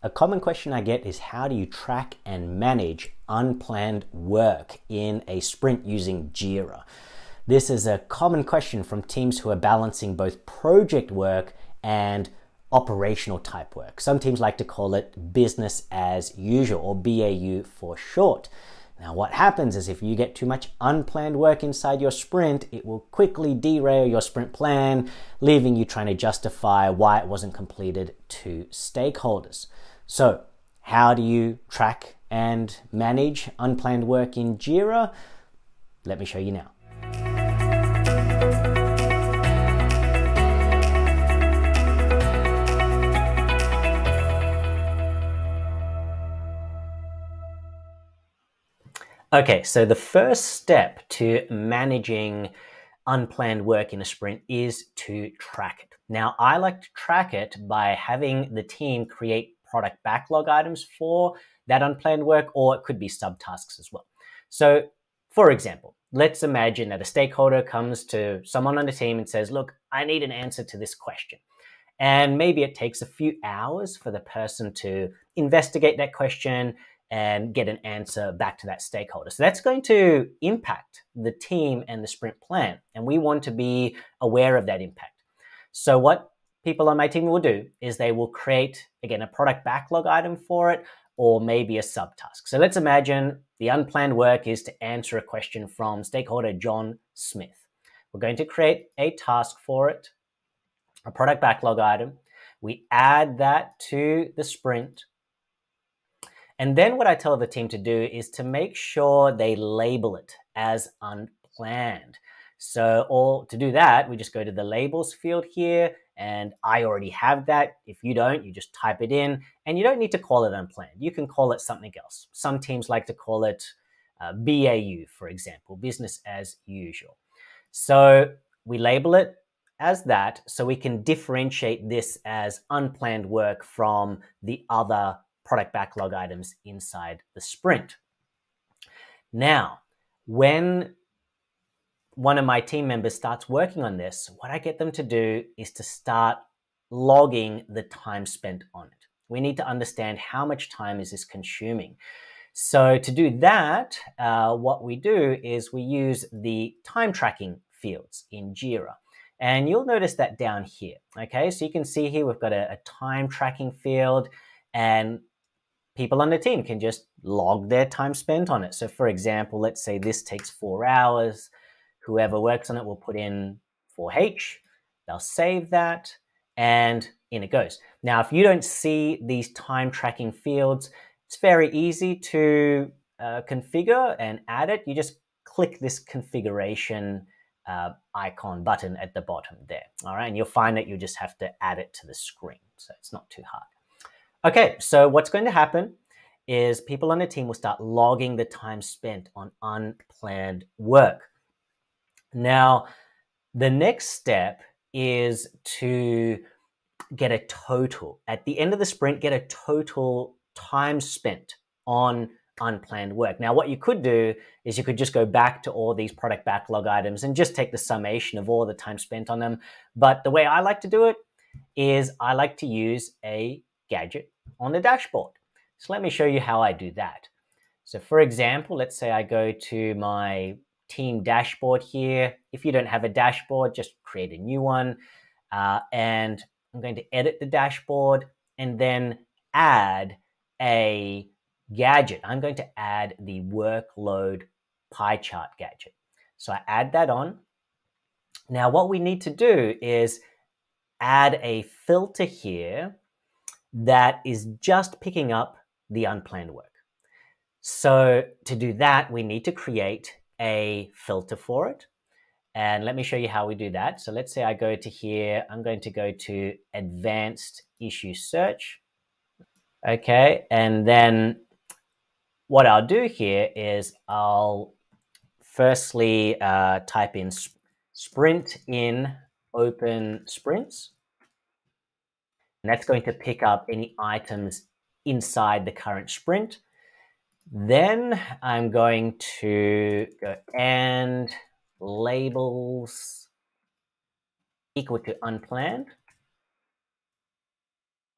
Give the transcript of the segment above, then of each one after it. A common question I get is, how do you track and manage unplanned work in a sprint using Jira? This is a common question from teams who are balancing both project work and operational type work. Some teams like to call it business as usual, or BAU for short. Now, what happens is if you get too much unplanned work inside your sprint, it will quickly derail your sprint plan, leaving you trying to justify why it wasn't completed to stakeholders. So how do you track and manage unplanned work in Jira? Let me show you now. Okay, so the first step to managing unplanned work in a sprint is to track it. Now, I like to track it by having the team create product backlog items for that unplanned work, or it could be subtasks as well. So, for example, let's imagine that a stakeholder comes to someone on the team and says, look, I need an answer to this question. And maybe it takes a few hours for the person to investigate that question and get an answer back to that stakeholder. So that's going to impact the team and the sprint plan. And we want to be aware of that impact. So what people on my team will do is they will create, again, a product backlog item for it, or maybe a subtask. So let's imagine the unplanned work is to answer a question from stakeholder John Smith. We're going to create a task for it, a product backlog item. We add that to the sprint. And then what I tell the team to do is to make sure they label it as unplanned. So to do that, we just go to the labels field here, and I already have that. If you don't, you just type it in, and you don't need to call it unplanned. You can call it something else. Some teams like to call it BAU, for example, business as usual. So we label it as that so we can differentiate this as unplanned work from the other product backlog items inside the sprint. Now, when one of my team members starts working on this, what I get them to do is to start logging the time spent on it. We need to understand how much time is this consuming. So to do that, what we do is we use the time tracking fields in Jira. And you'll notice that down here, okay? So you can see here, we've got a time tracking field, and people on the team can just log their time spent on it. So for example, let's say this takes 4 hours. Whoever works on it will put in 4H, they'll save that, and in it goes. Now, if you don't see these time tracking fields, it's very easy to configure and add it. You just click this configuration icon button at the bottom there, all right? And you'll find that you just have to add it to the screen, so it's not too hard. Okay, so what's going to happen is people on the team will start logging the time spent on unplanned work. Now, the next step is to get a total. At the end of the sprint, get a total time spent on unplanned work. Now, what you could do is you could just go back to all these product backlog items and just take the summation of all the time spent on them. But the way I like to do it is I like to use a gadget on the dashboard. So let me show you how I do that. So for example, let's say I go to my team dashboard here. If you don't have a dashboard, just create a new one. And I'm going to edit the dashboard and then add a gadget. I'm going to add the workload pie chart gadget. So I add that on. Now what we need to do is add a filter here that is just picking up the unplanned work. So to do that, we need to create a filter for it. And let me show you how we do that. So let's say I go to here, I'm going to go to advanced issue search. Okay, and then what I'll do here is I'll firstly type in sprint in open sprints. And that's going to pick up any items inside the current sprint. Then I'm going to go and labels equal to unplanned.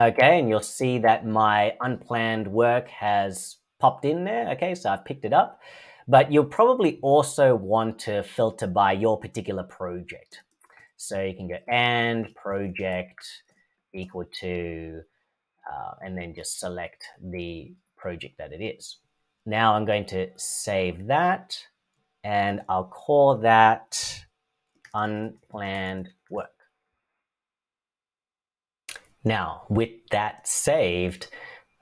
Okay, and you'll see that my unplanned work has popped in there. Okay, so I've picked it up. But you'll probably also want to filter by your particular project. So you can go and project equal to, and then just select the project that it is. Now I'm going to save that, and I'll call that unplanned work. Now, with that saved,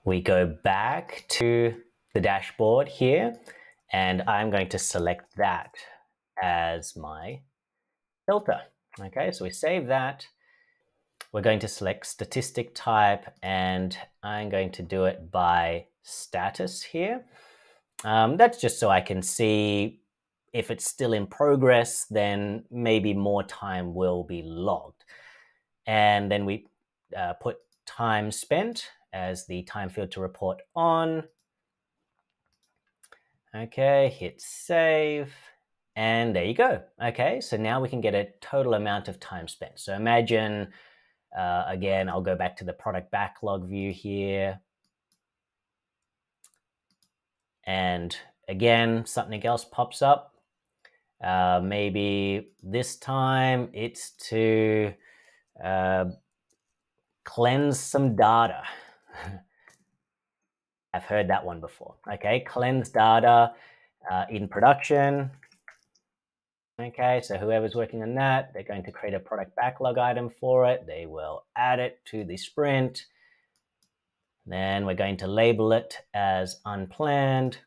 we go back to the dashboard here, and I'm going to select that as my filter. Okay, so we save that. We're going to select statistic type, and I'm going to do it by status here. That's just so I can see if it's still in progress, then maybe more time will be logged. And then we put time spent as the time field to report on. Okay, hit save, and there you go. Okay, so now we can get a total amount of time spent. So imagine, again, I'll go back to the product backlog view here. And again, something else pops up. Maybe this time it's to cleanse some data. I've heard that one before. Okay, cleanse data in production. Okay, so whoever's working on that, they're going to create a product backlog item for it. They will add it to the sprint. Then we're going to label it as unplanned.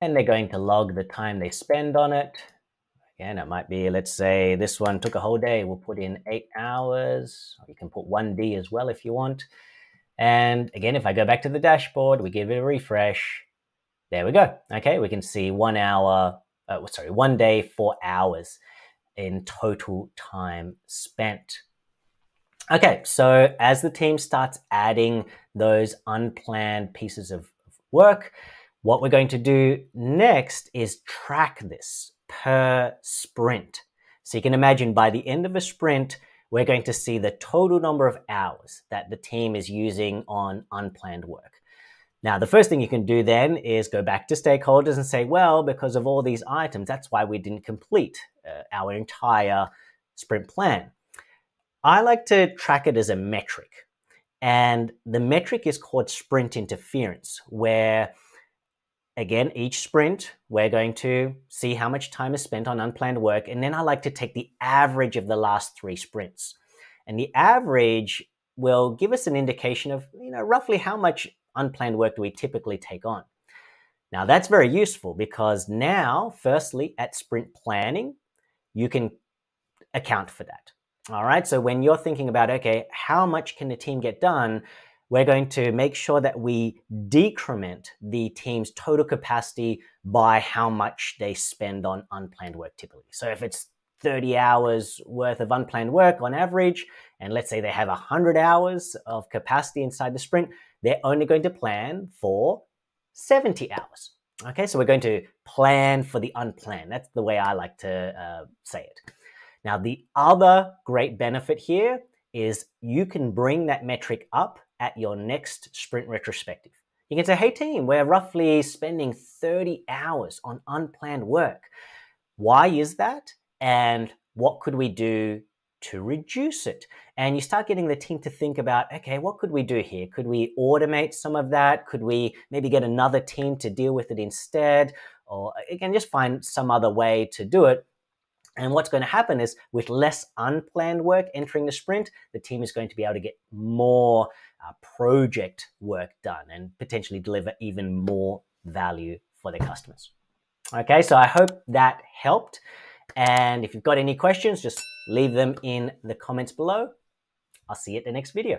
And they're going to log the time they spend on it. Again, it might be, let's say this one took a whole day. We'll put in 8 hours. You can put 1D as well if you want. And again, if I go back to the dashboard, we give it a refresh. There we go. Okay, we can see 1 day, 4 hours in total time spent. Okay, so as the team starts adding those unplanned pieces of work, what we're going to do next is track this per sprint. So you can imagine by the end of a sprint, we're going to see the total number of hours that the team is using on unplanned work. Now, the first thing you can do then is go back to stakeholders and say, well, because of all these items, that's why we didn't complete our entire sprint plan. I like to track it as a metric, and the metric is called Sprint Interference, where, again, each sprint, we're going to see how much time is spent on unplanned work, and then I like to take the average of the last 3 sprints. And the average will give us an indication of, you know, roughly how much unplanned work do we typically take on. Now, that's very useful because now, firstly, at sprint planning, you can account for that. All right, so when you're thinking about, okay, how much can the team get done, we're going to make sure that we decrement the team's total capacity by how much they spend on unplanned work typically. So if it's 30 hours worth of unplanned work on average, and let's say they have 100 hours of capacity inside the sprint, they're only going to plan for 70 hours. Okay, so we're going to plan for the unplanned. That's the way I like to say it. Now, the other great benefit here is you can bring that metric up at your next sprint retrospective. You can say, hey team, we're roughly spending 30 hours on unplanned work. Why is that? And what could we do to reduce it? And you start getting the team to think about, okay, what could we do here? Could we automate some of that? Could we maybe get another team to deal with it instead? Or again, just find some other way to do it. And what's going to happen is with less unplanned work entering the sprint, the team is going to be able to get more project work done and potentially deliver even more value for their customers. Okay, so I hope that helped. And if you've got any questions, just leave them in the comments below. I'll see you at the next video.